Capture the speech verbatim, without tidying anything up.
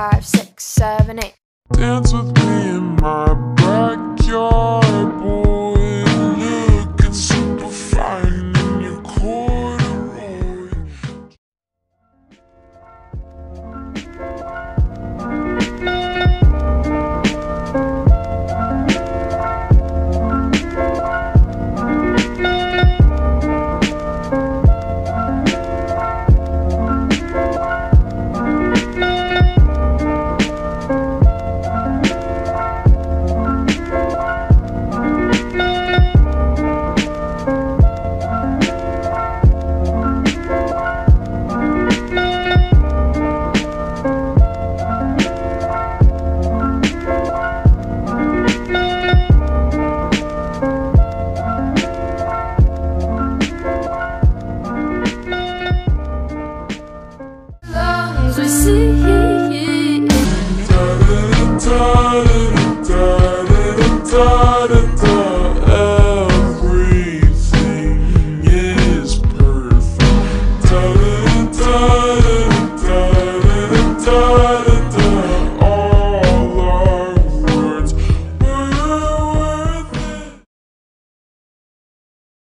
five, six, seven, eight. Dance with me in my backyard, boy. Look, it's super fine in your corduroy. See you.